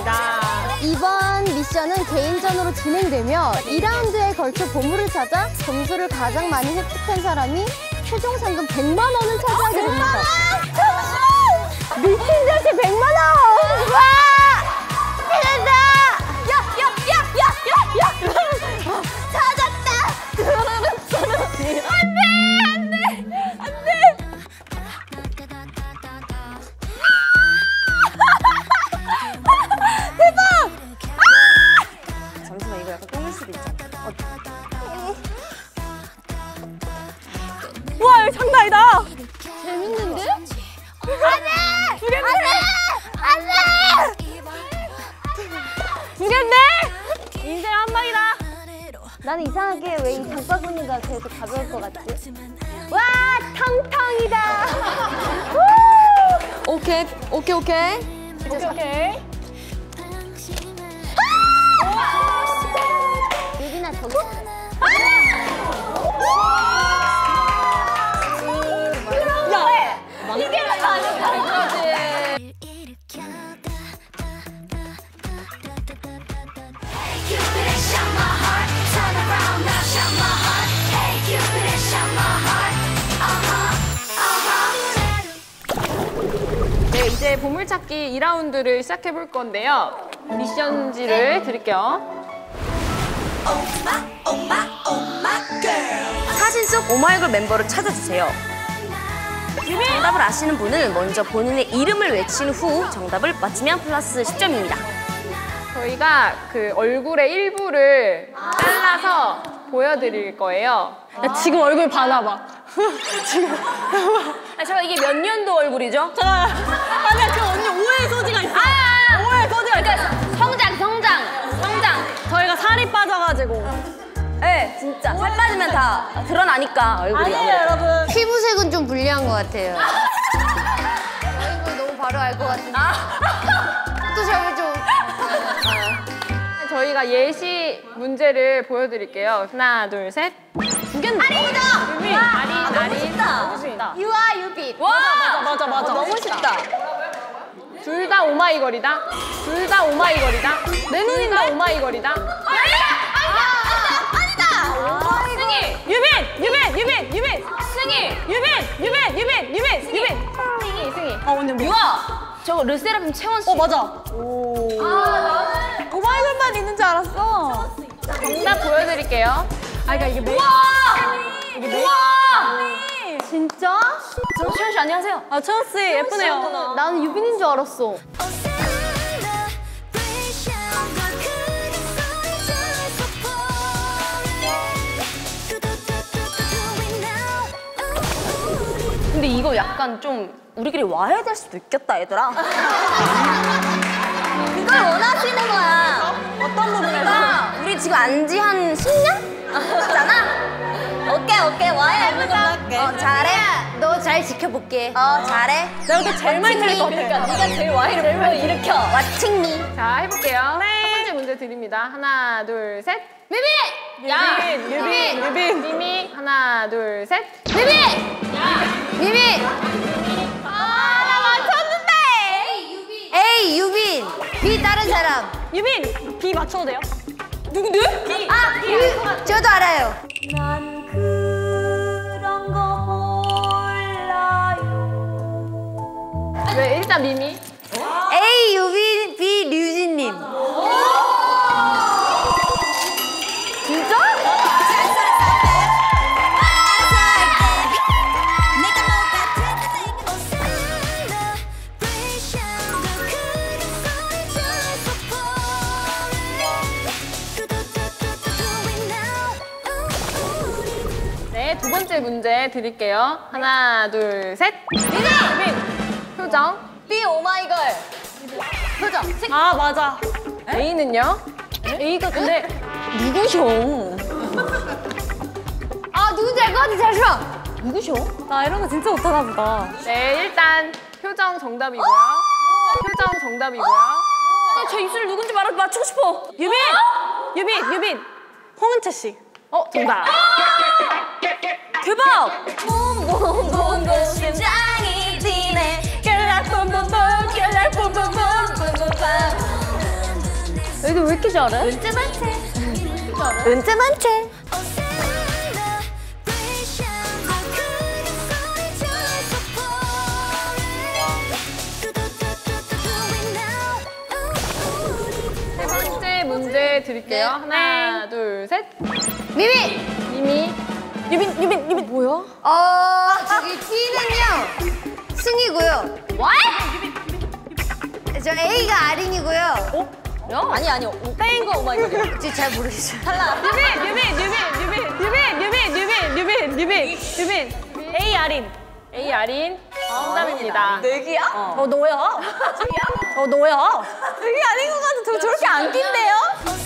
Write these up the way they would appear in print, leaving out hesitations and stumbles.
되겠습니다. 이번 미션은 개인전으로 진행되며 2라운드에 걸쳐 보물을 찾아 점수를 가장 많이 획득한 사람이 최종 상금 100만 원을 차지하게 됩니다. 미친 자식 100만 원! 와! 해낸다! 야! 찾았다! 안돼! 잠시만, 이거 약간 끊을 수도 있잖아. 와, 이거 장난 아니다! 재밌는데? 안돼! 두겠네! 안돼! 두겠네! 인생 한 방이다! 나는 이상하게 왜 이 장바구니가 계속 가벼울 것 같지? 와, 텅텅이다! 오케이. 유빈아, 저기. 이게 가능한 거지. 네, 이제 보물찾기 2라운드를 시작해 볼 건데요. 미션지를 드릴게요. 사진 속 오마이걸 멤버를 찾아주세요. 정답을 아시는 분은 먼저 본인의 이름을 외친 후 정답을 맞추면 플러스 10점입니다. 저희가 그 얼굴의 일부를 잘라서 보여드릴 거예요. 야, 지금 얼굴 봐놔봐. 지금. 아, 저 이게 몇 년도 얼굴이죠? 아니야, 저 언니 오해의 소지가 있어. 오해의 소지가 있어. 그러니까 성장. 저희가 살이 빠져가지고. 네, 진짜. 살 빠지면 다 드러나니까, 얼굴이. 아니에요, 여러분. 피부색은 좀 불리한 것 같아요. 얼굴 너무 바로 알 것 같은데. 또 잡을 좀. 저희가 예시 문제를 보여드릴게요. 하나, 둘, 셋. 두겠네. 아린이다! 유빈. 아린. 너무 쉽다. 유아, 유빈. 와! 맞아. 너무 쉽다. 둘 다 오마이걸이다. 내 눈이 다 오마이걸이다. 승희. 아, 완전 뭐야? 유아! 저거 르세라핌 채원 씨. 맞아. 오. 나는 오마이걸만 있는 줄 알았어. 정답 보여드릴게요. 그러니까 이게 메이크업. 진짜? 채원 씨 안녕하세요. 아, 채원 씨 예쁘네요. 나는 유빈인 줄 알았어. 근데 이거 약간 좀 우리끼리 와해될 수도 있겠다, 얘들아. 그걸 원하시는 거야. 어떤 부분에서? 그러니까 우리 지금 안지 한 10년? 있잖아? 오케이, 와해해보자. 잘해. 너 잘 지켜볼게. 잘해. 나 이거 제일 많이 들을 것 같아. 네가 제일 와해를 불러일으켜. 왓칭미. 자, 해볼게요. 네. 첫 번째 문제 드립니다. 하나, 둘, 셋. 미미! 하나, 둘, 셋. 미미! 야! 미미! 아, 나 맞췄는데! A, 유빈! B, 다른 사람! 유빈! B 맞춰도 돼요? 누군데? B! 아! B! 저도 알아요! 난 그런 거 몰라요. 왜? 일단 미미? A, 유빈, B, 류진님. 진짜? 두 번째 문제 드릴게요. 하나, 둘, 셋. 미미! 표정. B, 오마이걸. 표정. 아, 맞아. A는요? A가 근데 누구셔? 아, 누군지 알 것 같아. 잠시만. 누구셔? 나 이런 거 진짜 못하나 보다. 네, 일단 표정 정답이고요. 나 제 입술을 누군지 말하고 맞추고 싶어. 유빈! 홍은채 씨. 정답. 대박! 봄봄봄봄 심장이 뛰네. 왜 이렇게 잘해? 은뜸한 채. 세 번째 문제 드릴게요. 하나, 둘, 셋. 미미. 유빈. 뭐야? 저기 T는요. 승이고요. 저 A가 아린이고요. 어? 아니요. 땡인 거 오마이걸. 진짜 잘 모르겠어요. 탈락. 유빈. A 아린. 정답입니다. 내기야? 너야? 내기 아닌 것 같은데 저렇게 안 낀대요?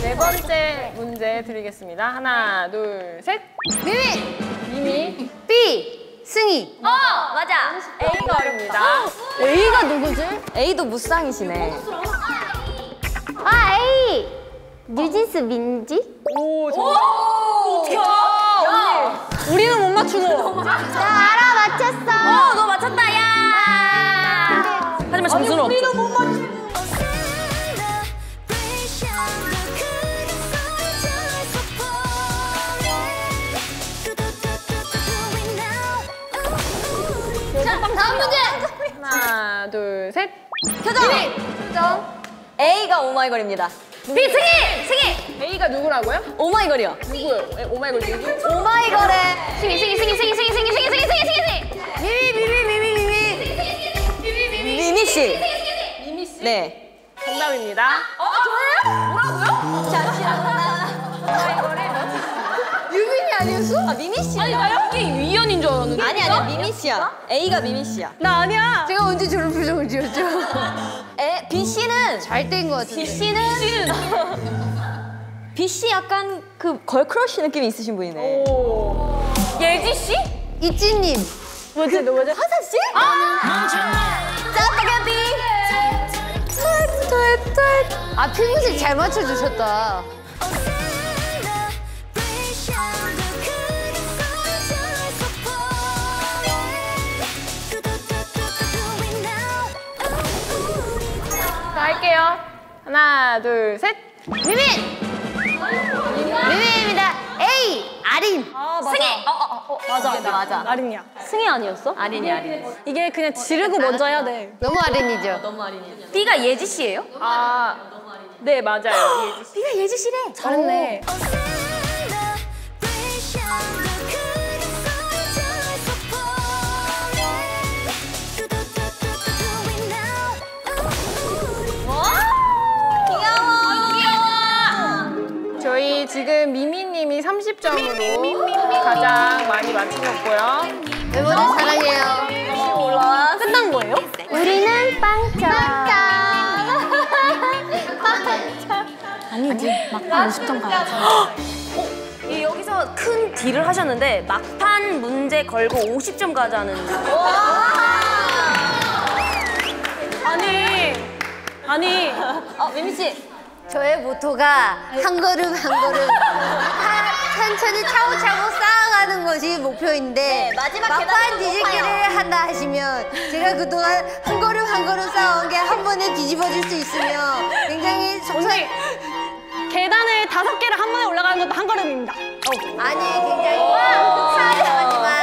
첫 번째 문제 드리겠습니다. 하나, 둘, 셋. 미미. B. 승희. 맞아. A가 어렵습니다. A가 누구지? A도 무쌍이시네. A. 뉴진스 민지? 오, 정말. 어떻게 알아? 우리는 못 맞추노. 나 알아, 맞췄어. 너 맞췄다, 야. 하지만 점수는 없지. 우리도 못 맞추노. 다음 문제! 하나, 둘, 셋! 표정! A가 오마이걸입니다. B, 승희! A가 누구라고요? 오마이걸이요. 누구요? 오마이걸 누구? 오마이걸의 승희! 미미 씨! 네. 정답입니다. 저예요? 뭐라고요? 유빈이 아니었어? 미미 씨. 아니 나 여기 위연인 줄 알았는데. 아니야 미미 씨야. A가 미미 씨야. 나 아니야. 제가 언제 저런 표정을 지었죠? B 씨는 잘 된 것 같은데. B 씨 약간 그 걸크러쉬 느낌이 있으신 분이네. 오. 예지 씨? 이지님. 뭐지? 화사 씨? 짜파게티. 피부색 잘 맞춰주셨다. 할게요. 하나, 둘, 셋. 미미입니다. A. 아린. 승희. 맞아. 아린이야. 승희 아니었어? 아린이. 이게 그냥 지르고 먼저 해야 돼. 너무 아린이죠. B가 예지 씨예요? 네, 맞아요. B가 예지 씨래. 잘했네. 저희 지금 미미님이 30점으로 가장 많이 맞추셨고요. 여러분 사랑해요. 끝난 거예요? 우리는 빵점. 아니지, 막판 50점 가야지. 여기서 큰 딜을 하셨는데 막판 문제 걸고 50점 가자는. 아니. 미미 씨. 저의 모토가 한 걸음 한 걸음 천천히 차고차고 쌓아가는 것이 목표인데, 막판 뒤집기를 한다 하시면 제가 그동안 한 걸음 한 걸음 쌓아온 게 한 번에 뒤집어질 수 있으며 굉장히 속상... 계단을 5개를 한 번에 올라가는 것도 한 걸음입니다. 아니 굉장히 속상하지만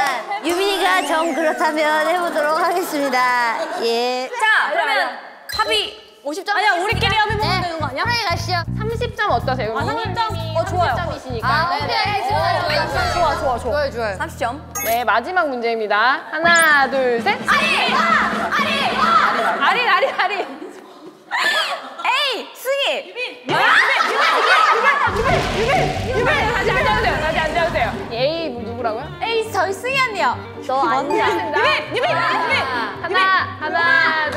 유빈이가 정 그렇다면 해보도록 하겠습니다. 예. 자 그러면 합의 50점. 아니야, 우리끼리 합의 보면 되는 거 아니야? 그래, 가시죠. 30점 어떠세요? 30점? 좋아요. 30점이시니까. 좋아요. 30점. 네, 마지막 문제입니다. 하나, 둘, 셋. 아린! A, 승희! 유빈! 다시 앉아주세요. A, 누구라고요? A, 저희 승희 언니요. 너 앉아. 유빈! 하나, 둘.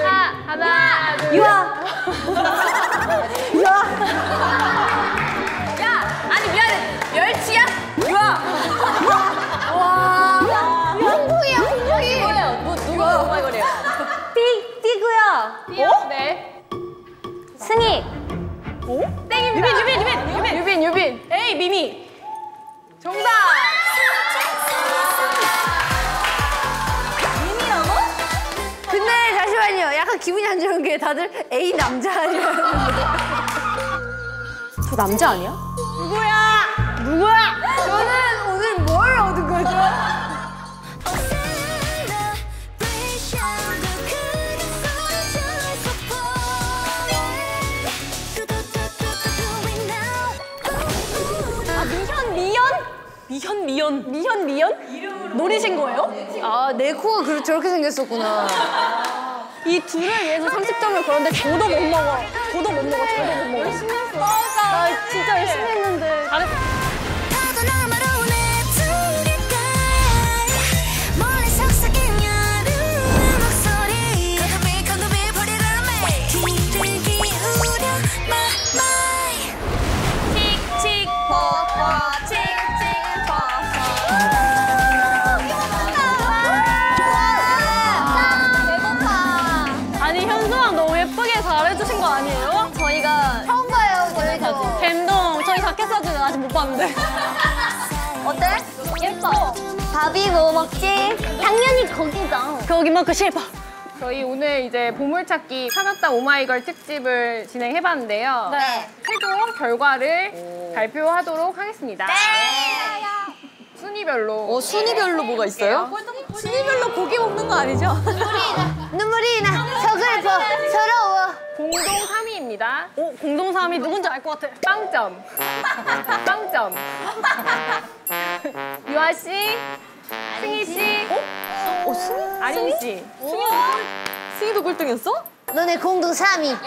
유아! 야! 아니, 미안해. 멸치야? 유아! 와! 홍콩이야. 뭐예요? 누가 오마이걸이에요? 띠고요. 어? 네. 승희. 오? 땡입니다. 유빈. A, 미미. 정답! 기분이 안 좋은 게 다들 A 남자 아니야. 저 남자 아니야? 누구야? 누구야? 저는 오늘 뭘 얻은 거죠? 미현? 노리신 거예요? 아, 내 코가 저렇게 생겼었구나. 이 둘을 위해서 30점을 걸었는데 저도 못 먹어. 절대 못 먹어. 열심히 했어. 나 진짜 열심히 했는데. 잘했어. 아직 못 봤는데. 어때? 예뻐. 밥이 뭐 먹지? 당연히 거기다. 거기만큼 실버. 저희 오늘 이제 보물찾기 찾았다 오마이걸 특집을 진행해봤는데요. 네. 최종 결과를 발표하도록 하겠습니다. 네. 순위별로. 순위별로 뭐가 있어요? 순위별로 고기 먹는 거 아니죠? 눈물이 나. 저걸 봐. 서러워. 공동 3위입니다. 오, 공동 3위 누군지 알 것 같아. 빵점. 유아 씨, 승희 씨, 아린 씨. 승희도 꼴등이었어? 너네 공동 3위.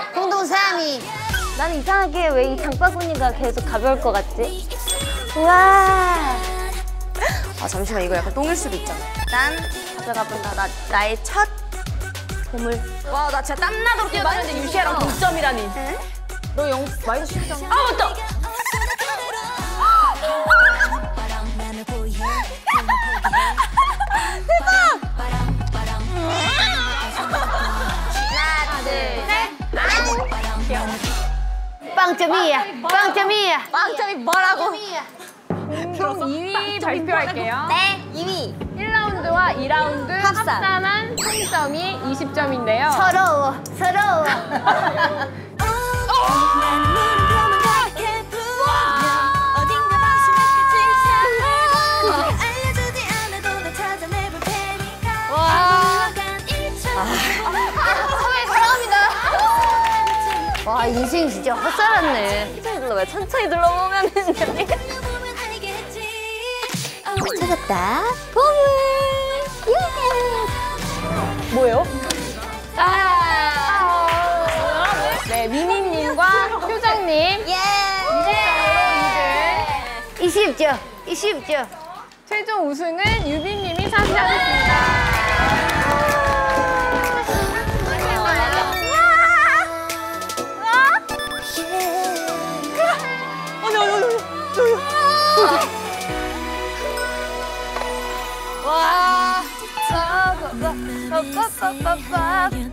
난 이상하게 왜 이 장바구니가 계속 가벼울 것 같지? 우와. 아, 잠시만, 이거 약간 똥일 수도 있잖아. 난 가져가본다. 나의 첫 보물. 와, 나 진짜 땀나도록 뛰어다니는데 유시아랑 동점이라니. 응? 너 영 마이너스 10점. 아, 맞다! 대박! 빵점이야. 뭐라고? 공동 2위 발표할게요. 네, 2위. 1라운드와 2라운드 합산한 3점이 20점인데요. 서러워. 와, 인생 진짜 화살았네. 천천히 들러보면 찾았다 보물. 예. 뭐예요? 네, 미미님과 효정님. 예. 20점. 최종 우승은 유빈님이 차지하셨습니다.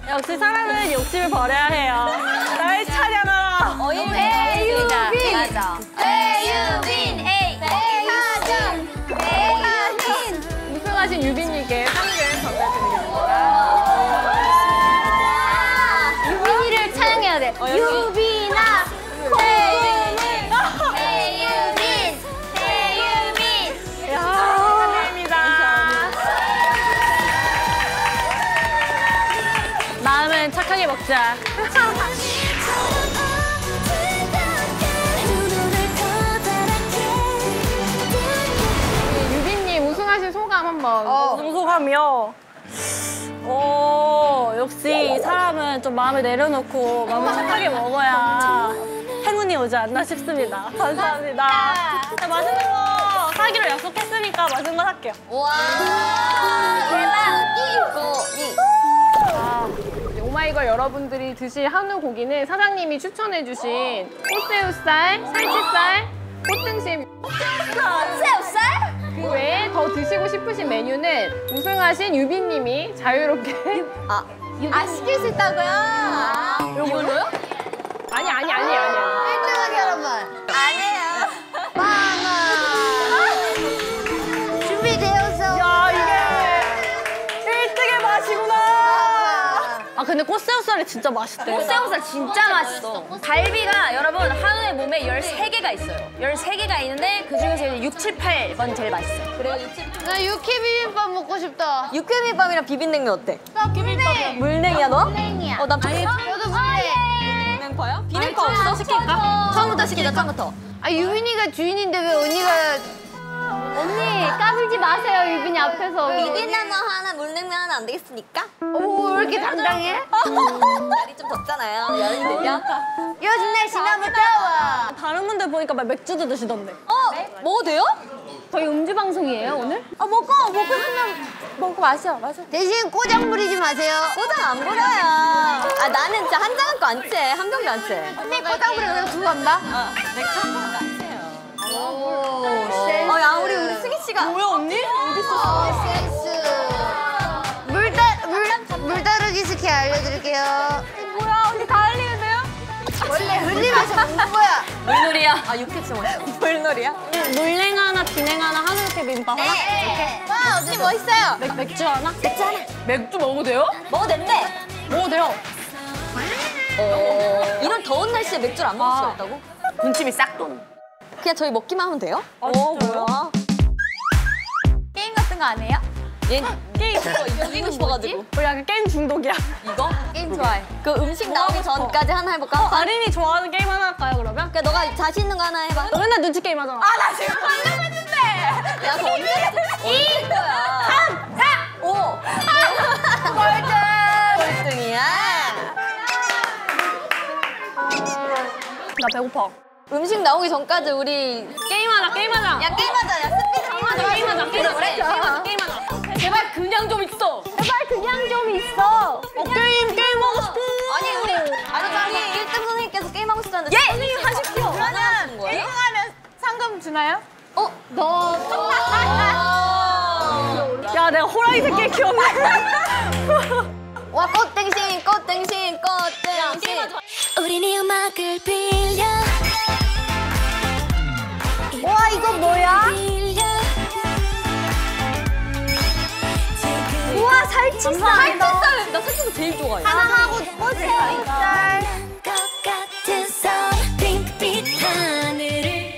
역시 사람은 욕심을 버려야 해요. 날 차려놔라. 에유빈. 우승하신 유빈님께 상금을 전달드리겠습니다. 유빈이를 찬양해야 돼. 유빈아. 먹자. 유빈님 우승하신 소감 한번. 소감이요? 역시 사람은 좀 마음을 내려놓고 마음을 착하게 먹어야 행운이 오지 않나 싶습니다. 감사합니다. 맛있는 거 사기로 약속했으니까 맛있는 거 살게요. 와, 대박! 오마이걸 여러분들이 드실 한우 고기는 사장님이 추천해주신 꽃새우살, 살치살, 꽃등심. 꽃새우살? 그 외에 더 드시고 싶으신 메뉴는 우승하신 유빈님이 자유롭게. 시킬 수 있다고요? 요거요? 아니에요. 1등하게 하란 말. 아니에요. 마마. 준비되어서. 야, 이게 1등의 맛이구나. 근데 꽃새우살이 진짜 맛있대. 꽃새우살 진짜 맛있어. 갈비가 여러분 한우의 몸에 13개가 있어요. 13개가 있는데 그중에서 6, 7, 8번 제일 맛있어요. 그래요? 나 육회 비빔밥 먹고 싶다. 육회 비빔밥이랑 비빔냉면 어때? 나 물냉. 물냉이야 너? 물냉이야. 어, 난 아니, 저도 물냉. 비냉파야? 비냉파 없어? 시킬까? 처음부터 시키자, 처음부터. 아, 유빈이가 주인인데 왜 언니가... 언니 까불지 마세요 유빈이 앞에서. 미디나나 하나 물냉면 하나 안 되겠습니까? 오 왜 이렇게 당당해? 날이 좀 덥잖아요. 여름이면. 요즘 날씨가 너무 더워. 다른 분들 보니까 막 맥주도 드시던데. 어 네? 먹어도 돼요? 저희 음주 방송이에요 오늘? 아 먹고 싶으면 먹고 마셔. 대신 꼬장 부리지 마세요. 꼬장 안 부려요. 아 나는 진짜 한 잔은 안 채. 한 병도 안 채. 언니 꼬장 부리면 두고 간다. 맥주 한 병도 안 채요. 야 우리 승희씨가 뭐야 언니? 어딨어? 센스. 물다루기 스킬 알려드릴게요. 뭐야 언니 다 흘리는데요? 원래 흘리면서 먹는 거야. 물놀이야. 아 육회 정말. 물놀이야? 물냉 하나, 비냉 하나, 한우육회 비빔밥 하나? 네. 와 언니 멋있어요. 맥주 하나? 맥주 하나. 맥주 먹어도 돼요? 먹어도 된대. 먹어도 돼요. 이런 더운 날씨에 맥주를 안 먹을 수가 있다고? 군침이 싹 도는. 그냥 저희 먹기만 하면 돼요? 아, 진짜요? 뭐야? 게임 같은 거 안 해요? 얘 게임 이거 이기고 싶어가지고. 우리 약간 게임 중독이야. 이거? 게임 좋아해. 그 음식 나오기 전까지 하나 해볼까? 아린이 좋아하는 게임 하나 할까요 그러면? 그래 너가 자신 있는 거 하나 해봐. 너 맨날 눈치 게임 하잖아. 아 나 지금 방금 했는데. 내가 더 언제 했어? 3, 4, 5. 꼴등이야. 나 배고파. 음식 나오기 전까지 우리 게임하자. 야 게임하자. 야 스피드 게임하자. 제발 그냥 좀 있어. 어 게임 하고 싶어. 아니 우리 1등 선생님께서 게임 하고 싶다는데. 예 선생님 하십시오. 그러면 게임하면 상금 주나요? 어 너. 야 내가 호랑이 새끼 키웠네. 와 꽃등신. 우린 이 음악을 빌려. 와 이거 뭐야? 우와 살치살! 나 살치살 제일 좋아해. 하나하고 꽃새우살.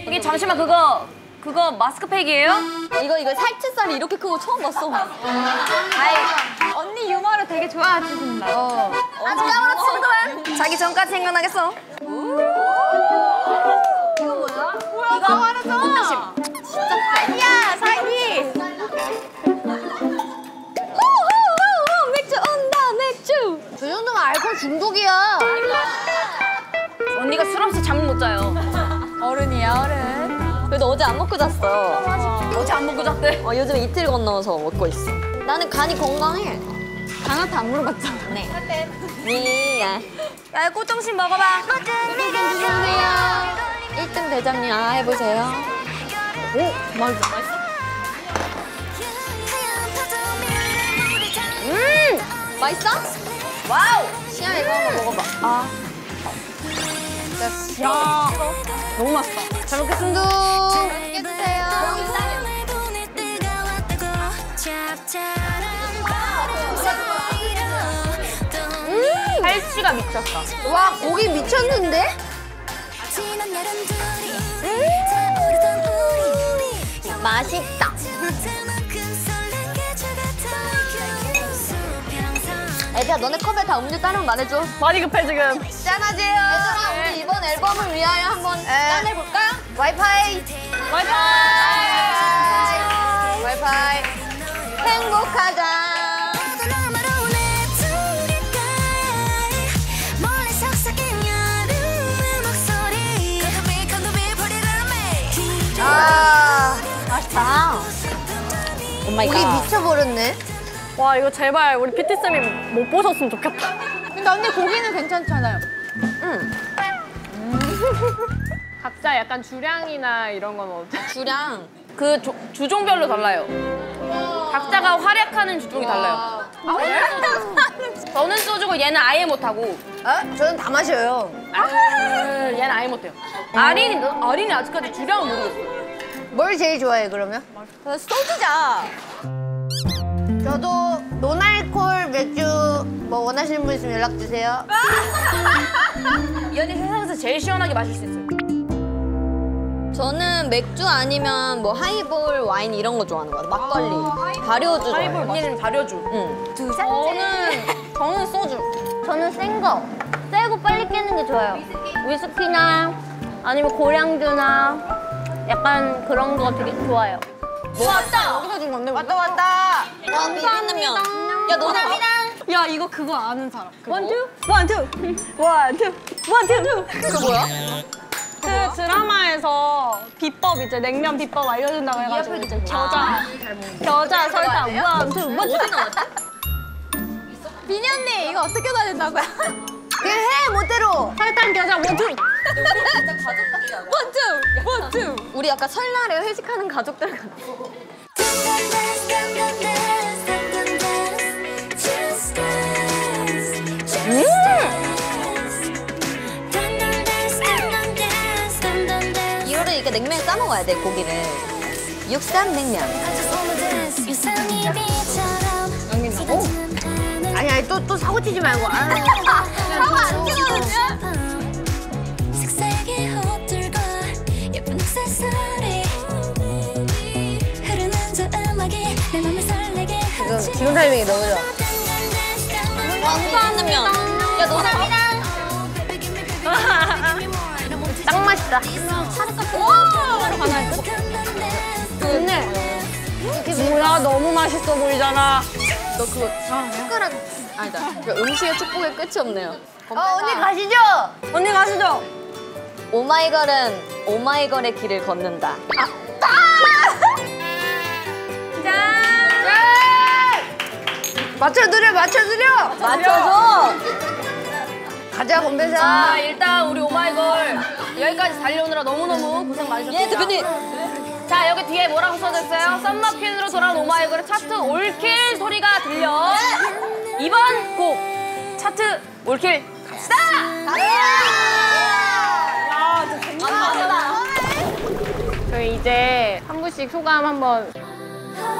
이게 잠시만 그거 마스크팩이에요? 이거 살치살이 이렇게 크고 처음 봤어. 아이 언니 유머를 되게 좋아하시신다. 아주 까무러치구만. 자기 전까지 생각나겠어. 이거 뭐야? 이거 하나잖아. 진짜 사기야 사기. 오오오 맥주 온다 맥주. 그 정도면 알코올 중독이야. 언니가 술 없이 잠 못 자요. 어른이야 어른. 그래도 어제 안 먹고 잤어. 어제 안 먹고 잤대. 요즘 이틀 건너서 먹고 있어. 나는 간이 건강해. 간한테 안 물어봤잖아. 네. 미안. 야 꽃등심 먹어봐. 꽃등심 주세요. 1등 대장님 아 해보세요. 오 맛있어. 맛있어? 와우. 시아 이거 한번 먹어봐. 아. 야 너무 맛있다. 잘 먹겠습니다. 맛있게 드세요. 살치가 미쳤다. 와 고기 미쳤는데? 맛있다. 애들아 너네 컵에 다 음료 따르면 말해줘. 많이 급해 지금. 짠하지요. 애들아 우리 이번 앨범을 위하여 한번 짠해볼까? 와이파이. 행복하자. 맛있다. 오마이걸. 우리 미쳐버렸네. 와 이거 제발 우리 PT쌤이 못 보셨으면 좋겠다. 근데 언니 고기는 괜찮잖아요. 응. 각자 약간 주량이나 이런 건 어때? 주량? 그 주종별로 달라요. 각자가 활약하는 주종이 달라요. 아, 왜? 저는 소주고 얘는 아예 못하고. 어? 저는 다 마셔요. 얘는 아예 못해요. 아린이 아직까지 주량을 모르겠어요. 뭘 제일 좋아해 그러면? 소주자. 저도 노알콜 짜파게쭈. 뭐 원하시는 분 있으면 연락 주세요. 이 언니 세상에서 제일 시원하게 마실 수 있어요. 저는 맥주 아니면 뭐 하이볼, 와인 이런 거 좋아하는 거 같아요. 막걸리, 아, 발효주 좋아해요. 언니는 발효주. 응. 두 잔째. 저는 소주. 저는 센 거. 세고 빨리 깨는 게 좋아요. 위스키나 아니면 고량주나 약간 그런 거 되게 좋아요. 뭐 왔다! 어디서 준 건데? 왔다! 왕산면! 야, 너는 야, 이거 그거 아는 사람. 원투! 원투! 원투! 원투! 그거 뭐야? 그 뭐야? 드라마에서 비법 이제 냉면 비법 알려준다고 해가지고 이제 겨자 설탕 원투! 원투! 민희 언니 이거 어떻게 넣어야 된다고요? 그냥 해! 모대로! 설탕 겨자 원투! 진짜 가족 같지 않아? 원투! 원투! 우리 약간 설날에 회식하는 가족들 같아. 이거를 이렇게 냉면에 싸먹어야 돼, 고기를. 육삼 냉면. 양념. 아니, 또 사고 치지 말고. 사고 안 치거든요? 지금 기분 타이밍이 너무 좋아. 왕파하는 면. 야, 너무 감사합니다. 딱 맛있다. 언니, 이게 뭐야? 너무 맛있어 보이잖아. 너 그거 숟가락 아니다. 음식의 축복에 끝이 없네요. 언니 가시죠. 언니 가시죠. 오마이걸은 오마이걸의 길을 걷는다. 맞춰드려, 맞춰드려! 맞춰줘! 가자, 건배사! 아, 일단 우리 오마이걸 여기까지 달려오느라 너무너무 고생 많으셨습니다. 예, 대표님! 자, 여기 뒤에 뭐라고 써졌어요? 썸머퀸으로 돌아온 오마이걸의 차트 올킬 소리가 들려. 네. 이번 곡! 차트 올킬 갑시다! 야, 진짜 재밌다. 저희 이제 한 분씩 소감 한번.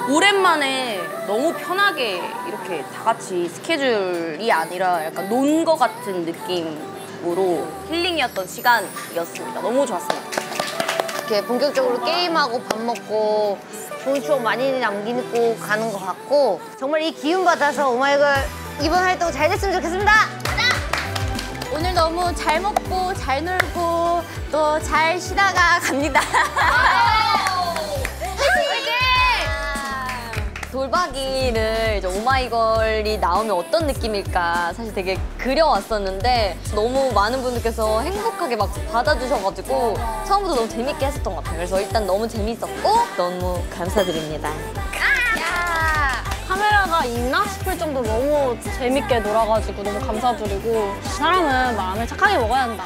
오랜만에 너무 편하게 이렇게 다 같이 스케줄이 아니라 약간 논 거 같은 느낌으로 힐링이었던 시간이었습니다. 너무 좋았어요. 이렇게 본격적으로 게임하고 밥 먹고 좋은 추억 많이 남기고 가는 것 같고 정말 이 기운 받아서 오마이걸 이번 활동 잘 됐으면 좋겠습니다. 오늘 너무 잘 먹고 잘 놀고 또 잘 쉬다가 갑니다. 돌박이를 이제 오마이걸이 나오면 어떤 느낌일까 사실 되게 그려왔었는데 너무 많은 분들께서 행복하게 막 받아주셔가지고 처음부터 너무 재밌게 했었던 것 같아요. 그래서 일단 너무 재밌었고 너무 감사드립니다. 야! 카메라가 있나 싶을 정도로 너무 재밌게 놀아가지고 너무 감사드리고 사람은 마음을 착하게 먹어야 한다.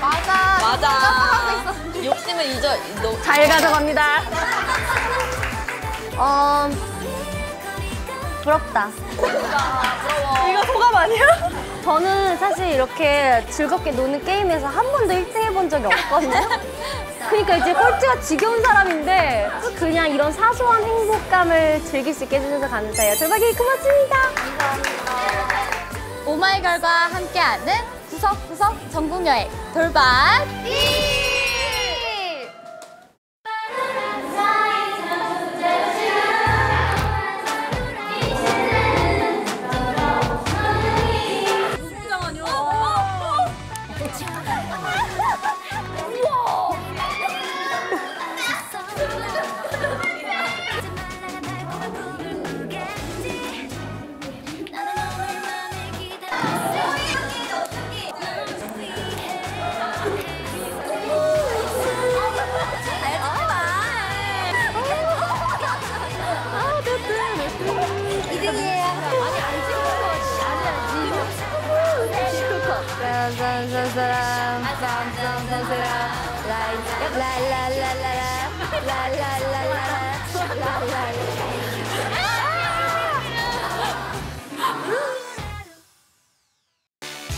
맞아. 맞아. 욕심을 잊어. 잘 가져갑니다. 부럽다. 부러워. 이거 소감 아니야? 저는 사실 이렇게 즐겁게 노는 게임에서 한 번도 1등 해본 적이 없거든요. 그러니까 이제 꼴찌가 지겨운 사람인데 그냥 이런 사소한 행복감을 즐길 수 있게 해주셔서 감사해요. 돌박이 고맙습니다. 감사합니다. 오마이걸과 함께하는 구석구석 전국여행 돌박이!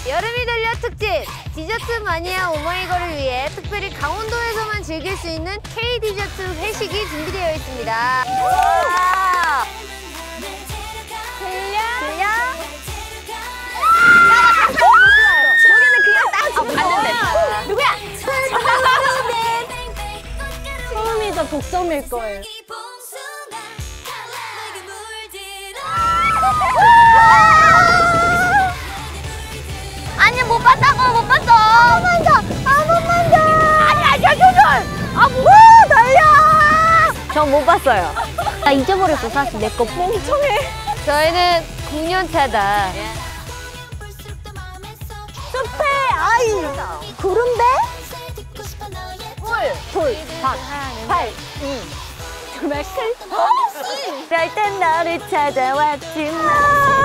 여름이 들려 특집! 디저트 마니아 오마이걸을 위해 특별히 강원도에서만 즐길 수 있는 K-디저트 회식이 준비되어 있습니다. 들려! 있을 거예요. 아니 못 봤다고, 못 봤어. 한 번만 더, 한 번만 더. 아니야, 조절. 아 뭐 달려. 전 못 봤어요. 나 잊어버렸어 사실 내 거. 멍청해. 저희는 9년 차다. 숲의 아이. 구름배. 물. 돌. 밭. 발. 이. 정말 클. 절대 너를 찾아왔지 마.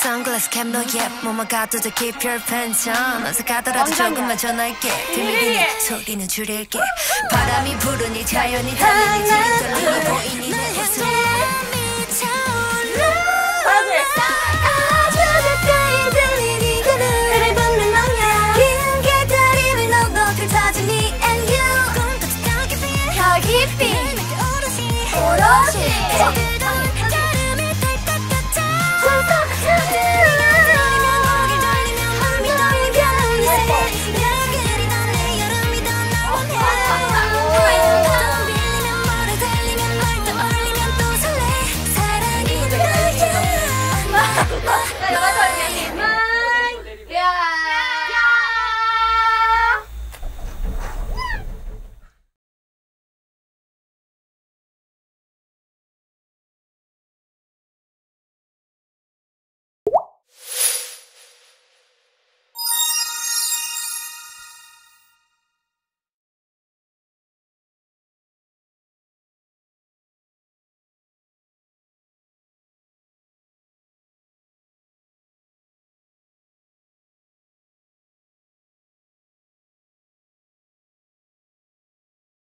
Sunglass cam no yep 몸만 가둬도 keep your pants on 어서 가더라도 조금만 전할게 비밀이니 소리는 줄일게 바람이 부르니 자연이 달리니 지금 보이니 내 모습 미쳐올라 아주 가까이 들리니 그를 밟는 맘이야 긴 계다림을 넘어 펼쳐진 me and you 꿈같은 더 깊이 오롯이